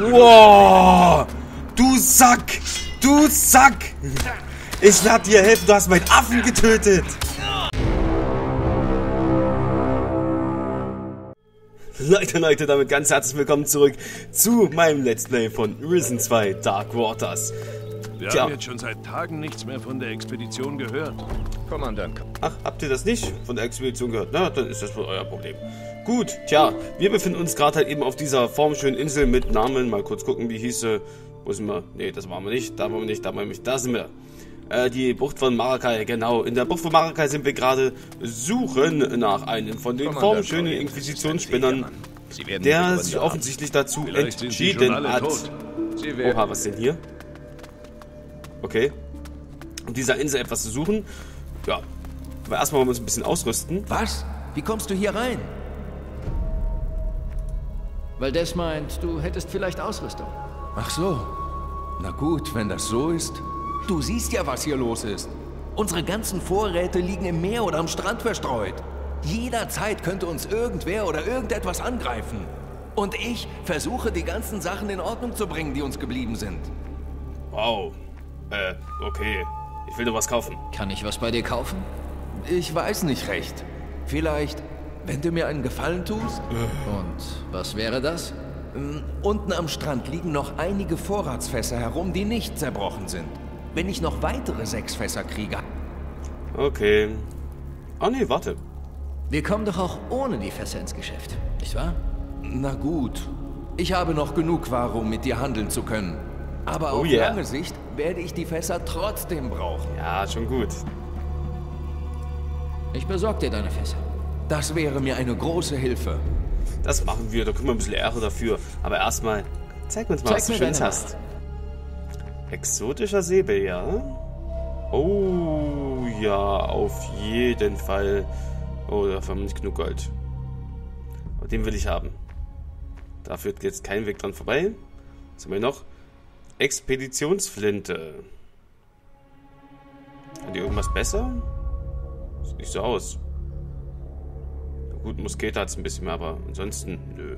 Wow. Du Sack! Du Sack! Ich lade dir helfen, du hast meinen Affen getötet! Leute, damit ganz herzlich willkommen zurück zu meinem Let's Play von Risen 2 Dark Waters. Wir haben jetzt schon seit Tagen nichts mehr von der Expedition gehört. Kommandant. Ach, habt ihr das nicht von der Expedition gehört? Na, dann ist das wohl euer Problem. Gut, tja, wir befinden uns gerade halt eben auf dieser formschönen Insel mit Namen. Mal kurz gucken, wie hieß sie. Ne, das waren wir nicht, da waren wir nicht, da waren wir nicht, da sind wir. Die Bucht von Maracai, genau. In der Bucht von Maracai sind wir gerade suchen nach einem von den formschönen Inquisitionsspinnern, der sich offensichtlich dazu entschieden hat. Oha, was denn hier? Okay. Um dieser Insel etwas zu suchen. Ja. Aber erstmal wollen wir uns ein bisschen ausrüsten. Was? Wie kommst du hier rein? Weil Des meint, du hättest vielleicht Ausrüstung. Ach so. Na gut, wenn das so ist. Du siehst ja, was hier los ist. Unsere ganzen Vorräte liegen im Meer oder am Strand verstreut. Jederzeit könnte uns irgendwer oder irgendetwas angreifen. Und ich versuche, die ganzen Sachen in Ordnung zu bringen, die uns geblieben sind. Wow. Okay. Ich will nur was kaufen. Kann ich was bei dir kaufen? Ich weiß nicht recht. Vielleicht, wenn du mir einen Gefallen tust? Und was wäre das? Unten am Strand liegen noch einige Vorratsfässer herum, die nicht zerbrochen sind. Wenn ich noch weitere 6 Fässer kriege... Okay. Ah nee, warte. Wir kommen doch auch ohne die Fässer ins Geschäft, nicht wahr? Na gut. Ich habe noch genug Ware, um mit dir handeln zu können. Aber auf lange Sicht werde ich die Fässer trotzdem brauchen. Ja, schon gut. Ich besorge dir deine Fässer. Das wäre mir eine große Hilfe. Das machen wir, da können wir ein bisschen Ehre dafür. Aber erstmal, zeig uns mal, was du Schönes hast. Exotischer Säbeljahr. Oh, ja, auf jeden Fall. Oh, dafür haben wir nicht genug Gold. Aber den will ich haben. Da führt jetzt kein Weg dran vorbei. Was haben wir noch? Expeditionsflinte. Hat die irgendwas besser? Sieht nicht so aus. Na gut, Muskete hat es ein bisschen mehr, aber ansonsten, nö.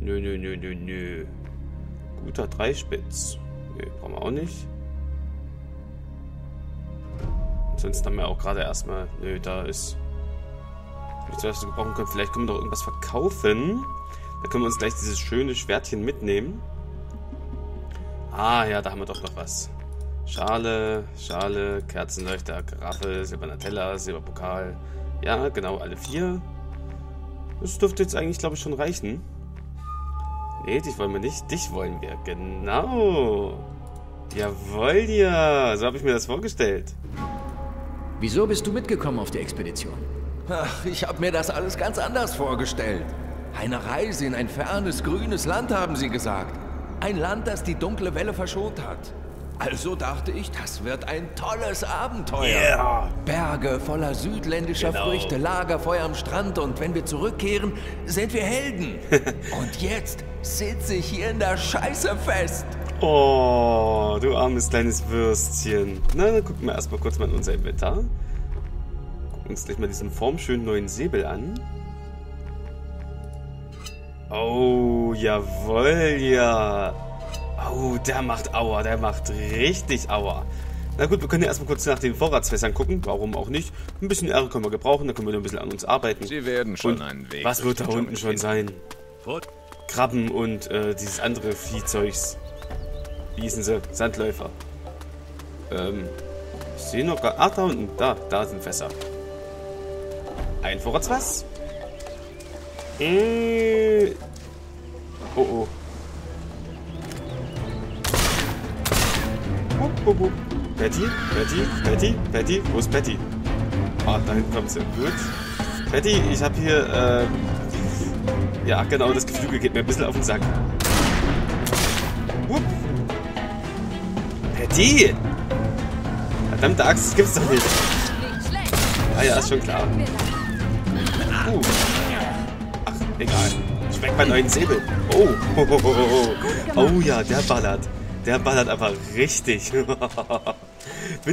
Nö. Guter Dreispitz. Nee, brauchen wir auch nicht. Ansonsten haben wir auch gerade erstmal... Nö, da ist... Nichts, was wir gebrauchen können. Vielleicht können wir doch irgendwas verkaufen. Da können wir uns gleich dieses schöne Schwertchen mitnehmen. Ah ja, da haben wir doch noch was. Schale, Kerzenleuchter, Karaffe, silberner Teller, Silberpokal. Ja, genau, alle 4. Das dürfte jetzt eigentlich, glaube ich, schon reichen. Nee, dich wollen wir nicht. Dich wollen wir. Genau. Jawohl, ja. So habe ich mir das vorgestellt. Wieso bist du mitgekommen auf die Expedition? Ach, ich habe mir das alles ganz anders vorgestellt. Eine Reise in ein fernes, grünes Land, haben sie gesagt. Ein Land, das die dunkle Welle verschont hat. Also dachte ich, das wird ein tolles Abenteuer. Yeah. Berge voller südländischer Früchte, Lagerfeuer am Strand und wenn wir zurückkehren, sind wir Helden. Und jetzt sitze ich hier in der Scheiße fest. Oh, du armes kleines Würstchen. Na, dann gucken wir erstmal kurz mal in unser Inventar. Gucken uns gleich mal diesen formschönen neuen Säbel an. Oh, jawohl, ja. Oh, der macht Aua, der macht richtig Aua. Na gut, wir können ja erstmal kurz nach den Vorratsfässern gucken, warum auch nicht. Ein bisschen Ehre können wir gebrauchen, dann können wir ein bisschen an uns arbeiten. Sie werden schon und einen Weg. Was wird da unten schon sein? Krabben und dieses andere Viehzeugs. Wie hießen sie? Sandläufer. Ich sehe noch gar... Ach, da unten, da sind Fässer. Ein Vorratsfass? Oh. Patty, wo ist Patty? Ah, da hinten kommt sie. Gut. Patty, ich hab hier, ja, genau, das Geflügel geht mir ein bisschen auf den Sack. Wupp. Patty! Verdammte Axt, das gibt's doch nicht. Ah ja, ist schon klar. Ach, egal. Ich weg meinen neuen Säbel. Oh ja, der ballert. Der ballert aber richtig. Finde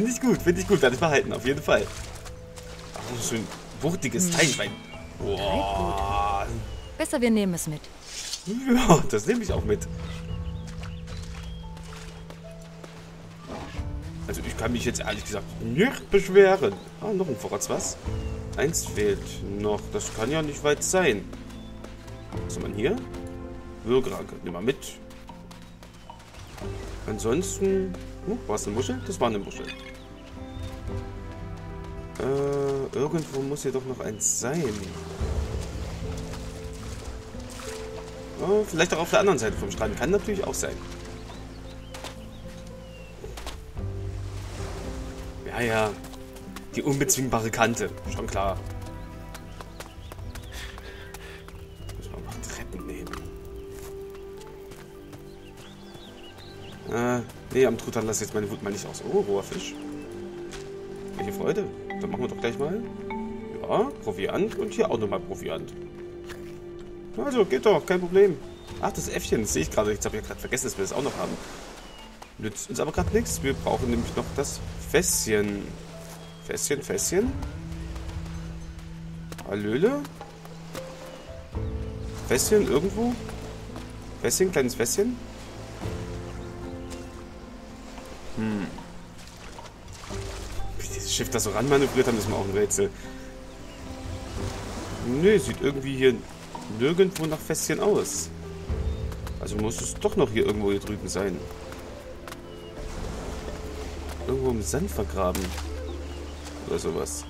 ich gut. Werde ich behalten, auf jeden Fall. Ach, so ein wuchtiges Teil. Boah. Besser, wir nehmen es mit. Ja, das nehme ich auch mit. Also ich kann mich jetzt ehrlich gesagt nicht beschweren. Ah, noch ein Vorrat, was? Eins fehlt noch. Das kann ja nicht weit sein. Was haben wir hier? Würgeranke. Nimm mal mit. Ansonsten... war es eine Muschel? Das war eine Muschel. Irgendwo muss hier doch noch eins sein. Vielleicht auch auf der anderen Seite vom Strand. Kann natürlich auch sein. Ja, ja. Die unbezwingbare Kante. Schon klar. Muss man mal Treppen nehmen. Nee, am Truthahn lasse ich jetzt meine Wut mal nicht aus. Oh, roher Fisch. Welche Freude. Dann machen wir doch gleich mal. Ja, Proviant. Und hier auch nochmal Proviant. Also, geht doch. Kein Problem. Ach, das Äffchen. Das sehe ich gerade. Jetzt habe ich ja gerade vergessen, dass wir das auch noch haben. Nützt uns aber gerade nichts. Wir brauchen nämlich noch das Fässchen. Fässchen, Fässchen. Hallöle. Fässchen irgendwo. Fässchen, kleines Fässchen. Wie dieses Schiff da so ranmanövriert haben, ist mir auch ein Rätsel. Nö, sieht irgendwie hier nirgendwo nach Fässchen aus. Also muss es doch noch hier irgendwo hier drüben sein. Irgendwo im Sand vergraben. Oder sowas.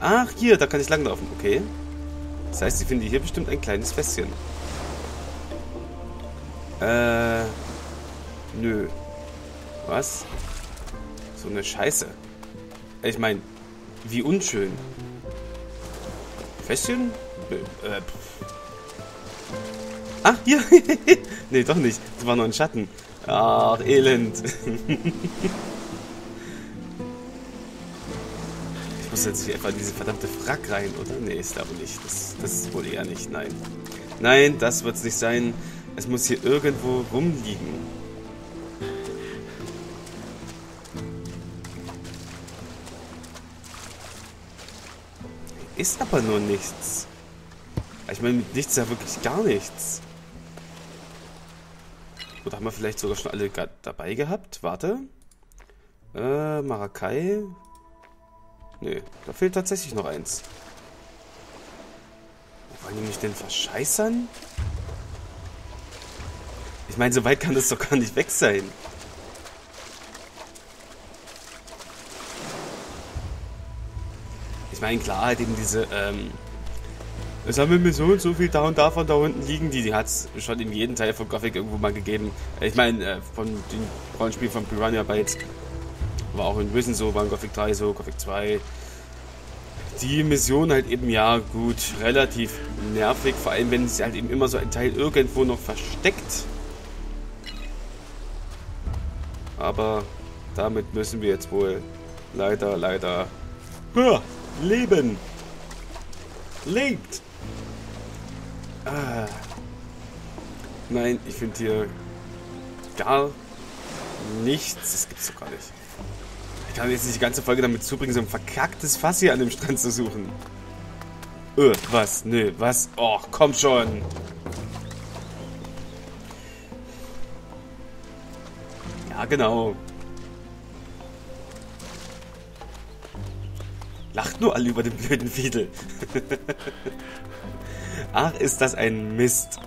Ach, hier, da kann ich langlaufen. Okay. Das heißt, ich finde hier bestimmt ein kleines Fässchen. Nö. Was? So eine Scheiße. Ich meine, wie unschön. Fässchen? Ach, hier. Nee, doch nicht. Das war nur ein Schatten. Ach, Elend. Ich muss jetzt nicht einfach in diese verdammte Frack rein, oder? Nee, ich glaube nicht. Das ist wohl eher nicht. Nein. Nein, das wird es nicht sein. Es muss hier irgendwo rumliegen. Ist aber nur nichts. Ich meine, mit nichts ja wirklich gar nichts. Oder haben wir vielleicht sogar schon alle dabei gehabt? Warte. Maracai. Nö, da fehlt tatsächlich noch eins. Wollen die mich denn verscheißern? Ich meine, so weit kann das doch gar nicht weg sein. Ich meine, klar, halt eben diese, sammeln wir so und so viel da und da von da unten liegen. Die hat es schon in jedem Teil von Gothic irgendwo mal gegeben. Ich meine, von den Rollenspielen von Piranha Bytes. War auch in Risen so, war in Gothic 3 so, Gothic 2. Die Mission halt eben, ja gut, relativ nervig. Vor allem, wenn sie halt eben immer so ein Teil irgendwo noch versteckt. Aber damit müssen wir jetzt wohl leider... Ja. Leben! Lebt! Ah. Nein, ich finde hier gar nichts. Das gibt's doch gar nicht. Ich kann jetzt nicht die ganze Folge damit zubringen, so ein verkacktes Fass hier an dem Strand zu suchen. Was? Nö, was? Oh, komm schon! Ja, genau. Lacht nur alle über den blöden Fiedel. Ach, ist das ein Mist.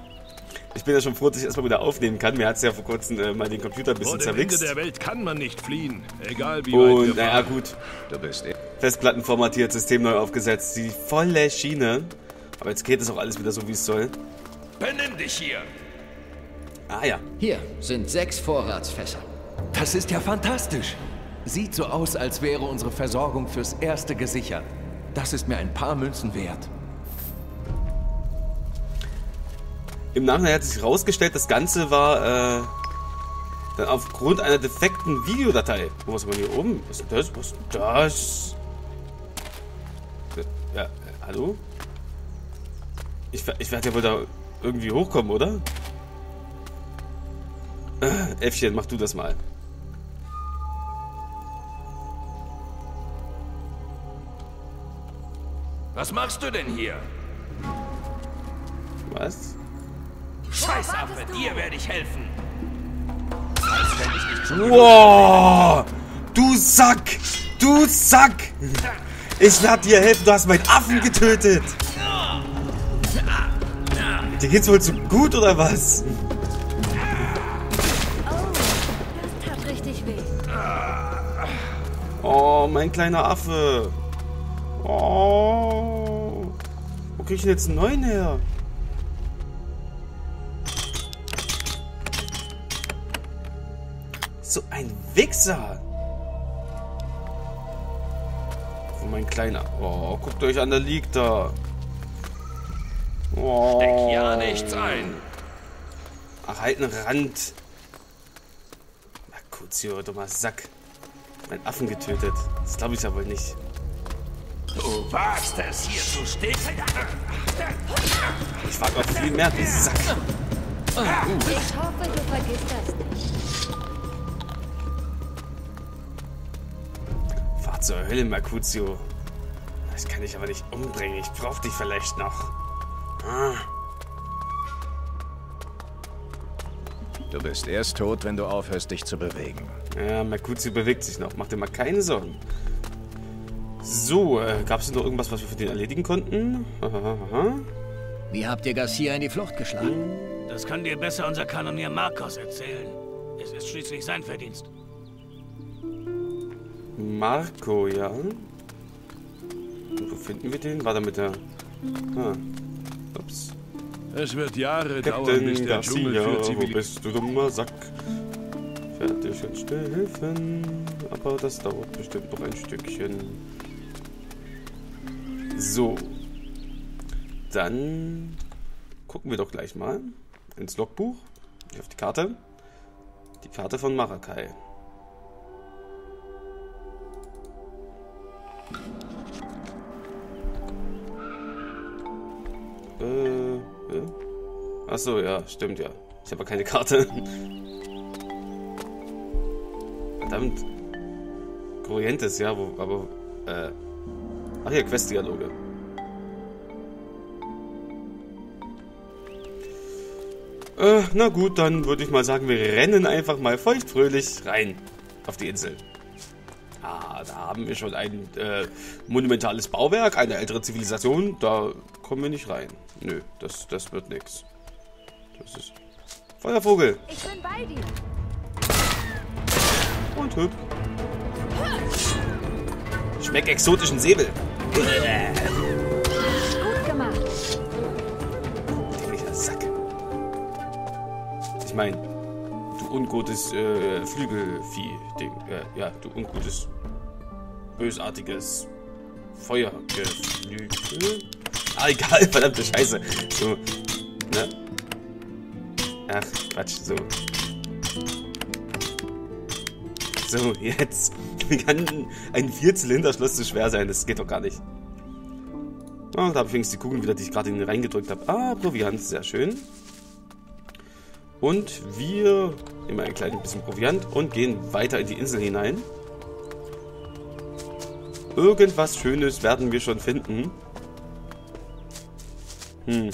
Ich bin ja schon froh, dass ich erstmal wieder aufnehmen kann. Mir hat es ja vor kurzem mal den Computer ein bisschen zerwichst. Vor dem Ende der Welt kann man nicht fliehen. Egal wie weit wir fahren. Und naja, gut. Festplatten formatiert, System neu aufgesetzt. Die volle Schiene. Aber jetzt geht es auch alles wieder so, wie es soll. Benimm dich hier. Ah ja. Hier sind 6 Vorratsfässer. Das ist ja fantastisch. Sieht so aus, als wäre unsere Versorgung fürs Erste gesichert. Das ist mir ein paar Münzen wert. Im Nachhinein hat sich herausgestellt, das Ganze war dann aufgrund einer defekten Videodatei. Wo ist man hier oben? Was ist das? Was ist das? Ja, hallo? Ich werde ja wohl da irgendwie hochkommen, oder? Äffchen, mach du das mal. Was machst du denn hier? Was? Scheißaffe, dir werde ich helfen. Wow, du Sack! Du Sack! Ich werde dir helfen, du hast meinen Affen getötet! Dir geht's wohl so gut, oder was? Oh, das tat richtig weh. Oh, mein kleiner Affe. Oh. Wo krieg ich denn jetzt einen neuen her? So ein Wichser. Wo mein kleiner... Oh, guckt euch an, der liegt da. Oh. Steck ja nichts ein. Ach, halt einen Rand. Mercutio, dummer Sack. Mein Affen getötet. Das glaube ich ja wohl nicht. Du wagst es, hier zu stehen. Ich wag noch viel mehr, du Sack. Ich hoffe, du vergisst das nicht. Fahr zur Hölle, Mercutio. Ich kann dich aber nicht umbringen. Ich brauch dich vielleicht noch. Du bist erst tot, wenn du aufhörst, dich zu bewegen. Ja, Mercutio bewegt sich noch. Mach dir mal keine Sorgen. So, gab es noch irgendwas, was wir für den erledigen konnten? Wie habt ihr Garcia in die Flucht geschlagen? Das kann dir besser unser Kanonier Marcos erzählen. Es ist schließlich sein Verdienst. Marco, ja. Und wo finden wir den? War da mit der... Ah. Ups. Es wird Jahre dauern, bis der Dschungel für Zivilisten... Wo bist du, dummer Sack? Ich werde dir schon schnell helfen. Aber das dauert bestimmt noch ein Stückchen. So. Dann gucken wir doch gleich mal ins Logbuch. Auf die Karte. Die Karte von Maracai. Achso, ja, stimmt, ja. Ich habe aber keine Karte. Verdammt. Corrientes, ja, wo, aber... Ach hier, Questdialoge. Na gut, dann würde ich mal sagen, wir rennen einfach mal feuchtfröhlich rein auf die Insel. Ah, da haben wir schon ein monumentales Bauwerk, eine ältere Zivilisation. Da kommen wir nicht rein. Nö, das wird nix. Das ist... Feuervogel! Ich bin bei dir. Und hüpf. Schmeck exotischen Säbel. Gut gemacht. Dämlicher Sack. Ich meine, du ungutes Flügelvieh-Ding. Ja, du ungutes, bösartiges Feuergeflügel. Ah, egal, verdammte Scheiße. So, ne? Ach, Quatsch, so. So, jetzt. Wie kann ein Vierzylinderschloss so schwer sein? Das geht doch gar nicht. Oh, da habe ich übrigens die Kugeln wieder, die ich gerade in den reingedrückt habe. Ah, Proviant, sehr schön. Und wir nehmen ein kleines bisschen Proviant und gehen weiter in die Insel hinein. Irgendwas Schönes werden wir schon finden. Hm.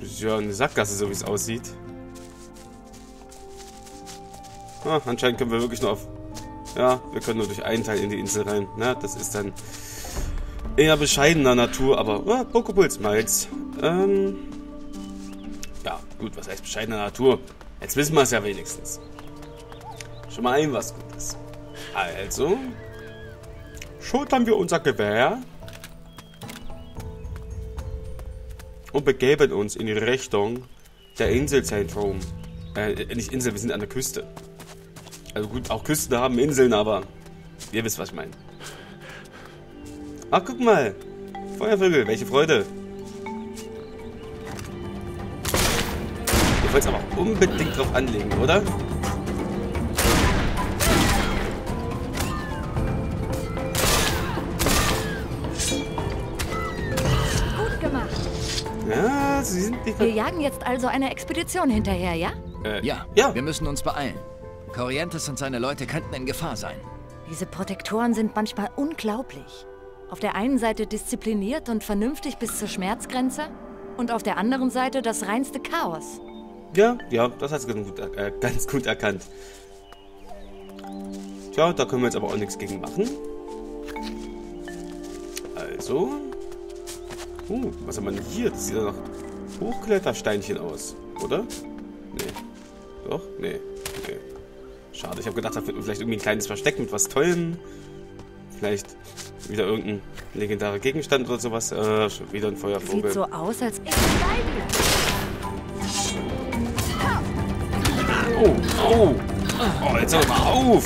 Das ist ja eine Sackgasse, so wie es aussieht. Ah, anscheinend können wir wirklich nur auf... Ja, wir können nur durch einen Teil in die Insel rein. Na, das ist dann eher bescheidener Natur, aber... Ah, Pokeballs, Malz. Ja, gut, was heißt bescheidener Natur? Jetzt wissen wir es ja wenigstens. Schon mal ein was Gutes. Also... Schultern wir unser Gewehr. Und begeben uns in die Richtung der Inselzentrum. Nicht Insel, wir sind an der Küste. Also gut, auch Küsten haben Inseln, aber ihr wisst, was ich meine. Ach, guck mal. Feuervögel, welche Freude. Ihr wollt es aber unbedingt drauf anlegen, oder? Gut gemacht. Ja, sie sind nicht... Wir jagen jetzt also eine Expedition hinterher, ja? Ja, wir müssen uns beeilen. Corrientes und seine Leute könnten in Gefahr sein. Diese Protektoren sind manchmal unglaublich. Auf der einen Seite diszipliniert und vernünftig bis zur Schmerzgrenze und auf der anderen Seite das reinste Chaos. Ja, das hast du ganz gut erkannt. Tja, da können wir jetzt aber auch nichts gegen machen. Also. Was haben wir denn hier? Das sieht doch nach Hochklettersteinchen aus, oder? Nee. Doch? Nee. Okay. Schade, ich habe gedacht, da finden wir vielleicht irgendwie ein kleines Versteck mit was Tollem. Vielleicht wieder irgendein legendärer Gegenstand oder sowas. Schon wieder ein Feuervogel. Sieht so aus, als... Oh, jetzt hör mal auf!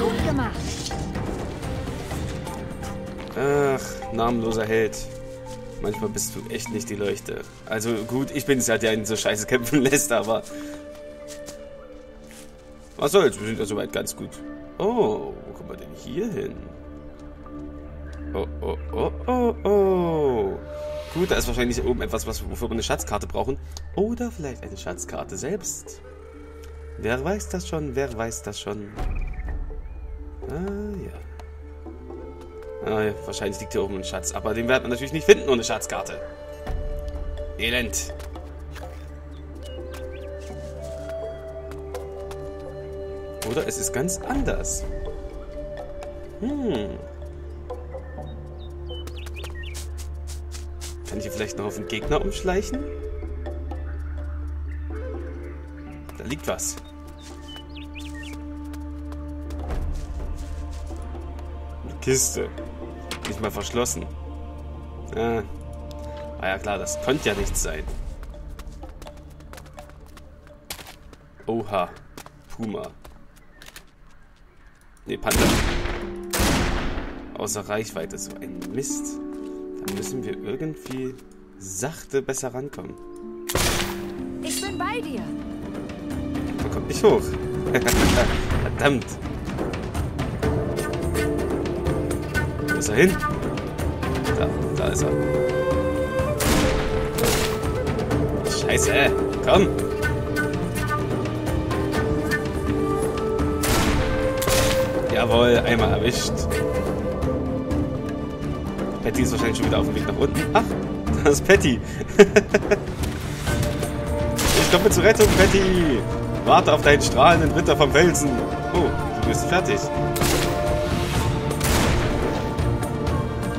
Gut gemacht. Ach, namenloser Held. Manchmal bist du echt nicht die Leuchte. Also gut, ich bin es ja, der ihn so scheiße kämpfen lässt, aber... Achso, jetzt sind wir soweit ganz gut. Oh, wo kommen wir denn hier hin? Oh. Gut, da ist wahrscheinlich oben etwas, wofür wir eine Schatzkarte brauchen. Oder vielleicht eine Schatzkarte selbst. Wer weiß das schon? Ah ja, wahrscheinlich liegt hier oben ein Schatz. Aber den wird man natürlich nicht finden ohne Schatzkarte. Elend. Oder es ist ganz anders. Kann ich hier vielleicht noch auf den Gegner umschleichen? Da liegt was. Eine Kiste. Nicht mal verschlossen. Ja klar, das konnte ja nichts sein. Oha. Puma. Ne, Panther. Außer Reichweite. So ein Mist. Da müssen wir irgendwie sachte besser rankommen. Ich bin bei dir. Man kommt nicht hoch. Verdammt. Wo ist er hin? Da ist er. Scheiße, komm. Jawohl, einmal erwischt. Patty ist wahrscheinlich schon wieder auf dem Weg nach unten. Ach, das ist Patty. Ich komme zur Rettung, Patty. Warte auf deinen strahlenden Ritter vom Felsen. Oh, du bist fertig.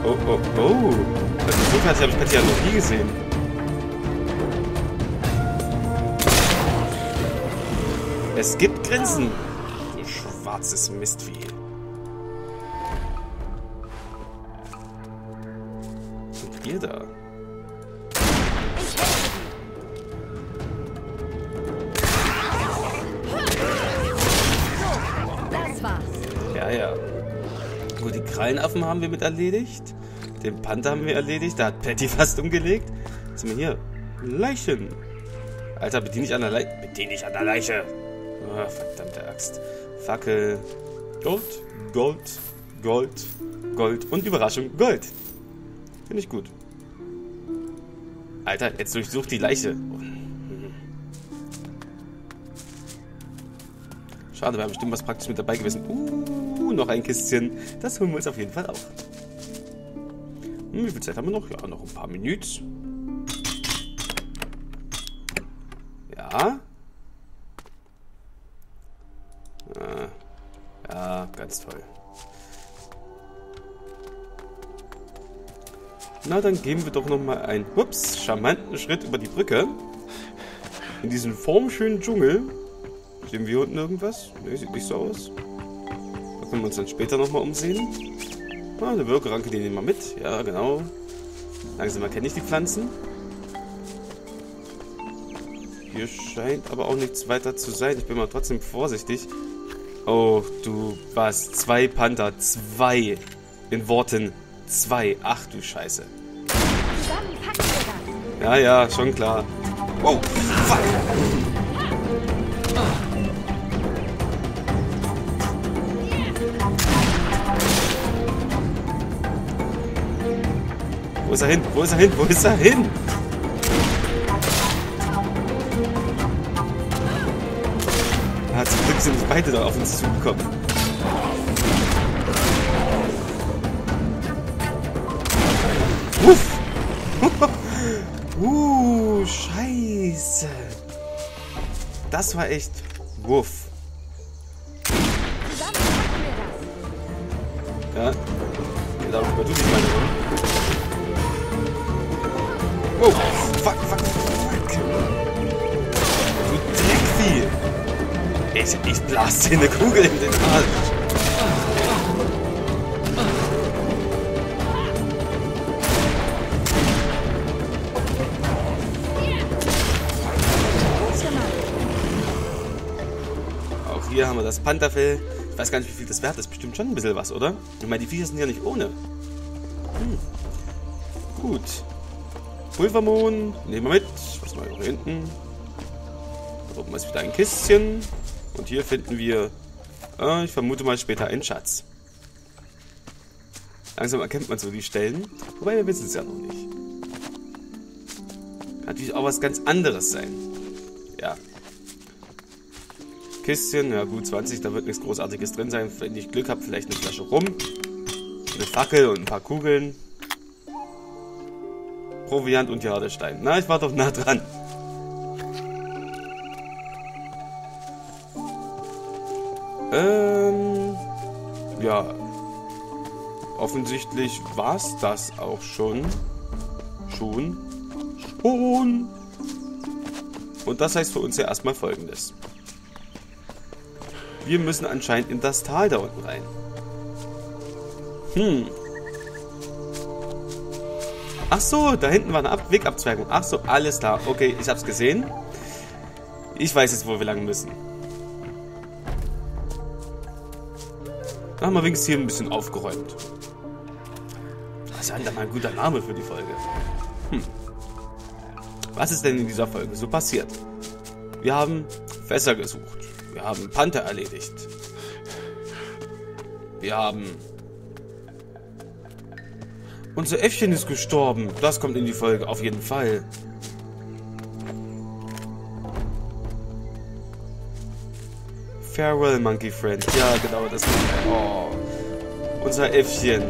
Oh. Also so fertig habe ich Patty ja noch nie gesehen. Es gibt Grenzen. Du schwarzes Mistvieh. Ihr da. Das war's. Ja. Gut, die Krallenaffen haben wir mit erledigt. Den Panther haben wir erledigt. Da hat Patty fast umgelegt. Was sind wir hier? Leichen. Alter, bediene ich an der Leiche. Oh, verdammte Axt. Fackel. Gold. Und Überraschung, Gold. Finde ich gut. Alter, jetzt durchsucht die Leiche. Schade, wir haben bestimmt was praktisch mit dabei gewesen. Noch ein Kistchen. Das holen wir uns auf jeden Fall auch. Wie viel Zeit haben wir noch? Ja, noch ein paar Minuten. Ja, ganz toll. Na, dann gehen wir doch nochmal einen charmanten Schritt über die Brücke. In diesen formschönen Dschungel. Sehen wir hier unten irgendwas? Ne, sieht nicht so aus. Da können wir uns dann später nochmal umsehen. Eine Würgeranke, die nehmen wir mit. Ja, genau. Langsam erkenne ich die Pflanzen. Hier scheint aber auch nichts weiter zu sein. Ich bin mal trotzdem vorsichtig. Oh, du was? 2 Panther. 2. In Worten. 2. Ach du Scheiße. Ja, schon klar. Oh, fuck. Wo ist er hin? Zum Glück sind nicht beide da auf uns zugekommen. Uff! Scheiße! Das war echt wuff. Ja. Darum über du dich mal. Oh! Fuck, fuck, fuck! Du Dreckvieh! Ich blase dir eine Kugel in den Arm! Hier haben wir das Pantherfell. Ich weiß gar nicht, wie viel das wert ist. Bestimmt schon ein bisschen was, oder? Ich meine, die Viecher sind ja nicht ohne. Gut. Pulvermohn. Nehmen wir mit. Was machen wir hier hinten? Da oben ist wieder ein Kistchen. Und hier finden wir, ich vermute mal später einen Schatz. Langsam erkennt man so die Stellen. Wobei, wir wissen es ja noch nicht. Kann natürlich auch was ganz anderes sein. Ja. Kistchen, ja gut, 20, da wird nichts Großartiges drin sein. Wenn ich Glück habe, vielleicht eine Flasche Rum, eine Fackel und ein paar Kugeln. Proviant und Jadestein. Na, ich war doch nah dran. Ja. Offensichtlich war's das auch schon. Schon. Und das heißt für uns ja erstmal Folgendes. Wir müssen anscheinend in das Tal da unten rein. Ach so, da hinten war eine Wegabzweigung. Ach so, alles klar. Okay, ich hab's gesehen. Ich weiß jetzt, wo wir lang müssen. Da haben wir wenigstens hier ein bisschen aufgeräumt. Das ist ja dann mal ein guter Name für die Folge. Was ist denn in dieser Folge so passiert? Wir haben Fässer gesucht. Wir haben Panther erledigt. Wir haben... Unser Äffchen ist gestorben. Das kommt in die Folge, auf jeden Fall. Farewell, Monkey Friend. Ja, genau, das ist... Oh, unser Äffchen.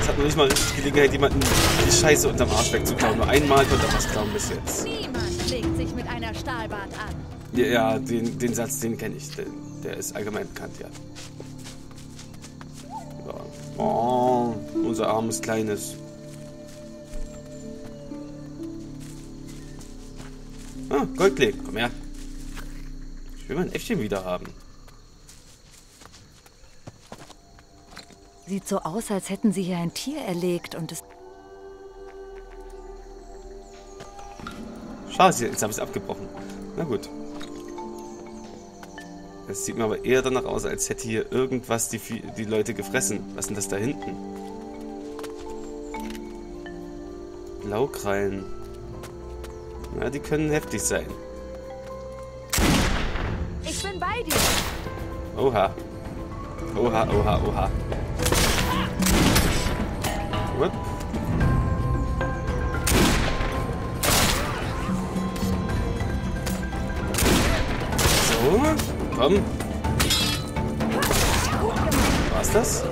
Es hat noch nicht mal richtig Gelegenheit, jemanden die Scheiße unterm Arsch wegzuklauen. Nur einmal konnte er was klauen bis jetzt. Niemand legt sich mit einer Stahlbart an. Ja, den Satz, den kenne ich. Der ist allgemein bekannt, ja. Oh, unser armes Kleines. Ah, Goldklee, komm her. Ich will mein Äffchen wieder haben. Sieht so aus, als hätten sie hier ein Tier erlegt und es... Schade, jetzt habe ich es abgebrochen. Na gut. Es sieht mir aber eher danach aus, als hätte hier irgendwas die Leute gefressen. Was ist denn das da hinten? Blaukrallen. Ja, die können heftig sein. Ich bin bei dir. Oha. Oha, oha, oha. What? So. Komm. War's das?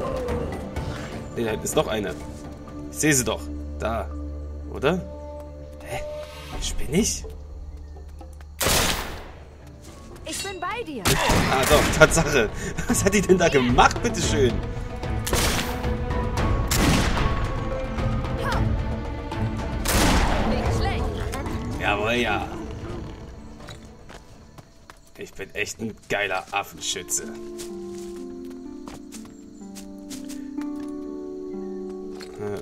Ne, da ist noch eine. Ich sehe sie doch. Da. Oder? Hä? Spinne ich? Ich bin bei dir. Ah doch, Tatsache. Was hat die denn da gemacht, bitteschön? Nicht schlecht. Jawohl, ja. Ich bin echt ein geiler Affenschütze.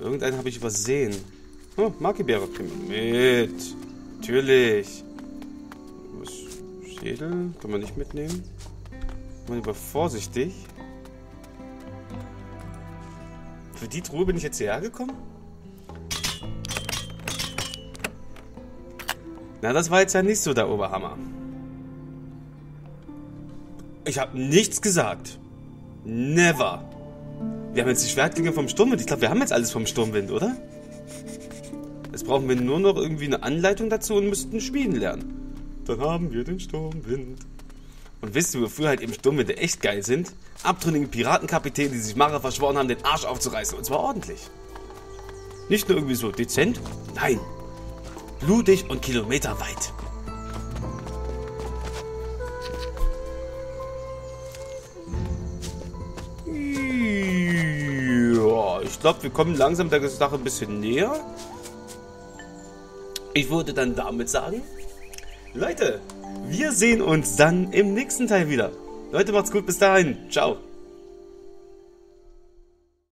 Irgendeinen habe ich übersehen. Oh, Markibeere. Mit. Natürlich. Was? Schädel? Kann man nicht mitnehmen. Mal lieber vorsichtig. Für die Truhe bin ich jetzt hierher gekommen? Na, das war jetzt ja nicht so der Oberhammer. Ich habe nichts gesagt. Never. Wir haben jetzt die Schwertlinge vom Sturmwind. Ich glaube, wir haben jetzt alles vom Sturmwind, oder? Jetzt brauchen wir nur noch irgendwie eine Anleitung dazu und müssten schmieden lernen. Dann haben wir den Sturmwind. Und wisst ihr, wofür halt eben Sturmwinde echt geil sind? Abtrünnige Piratenkapitäne, die sich Mara verschworen haben, den Arsch aufzureißen. Und zwar ordentlich. Nicht nur irgendwie so dezent, nein. Blutig und kilometerweit. Ja, ich glaube, wir kommen langsam der Sache ein bisschen näher. Ich würde dann damit sagen, Leute, wir sehen uns dann im nächsten Teil wieder. Leute, macht's gut, bis dahin. Ciao.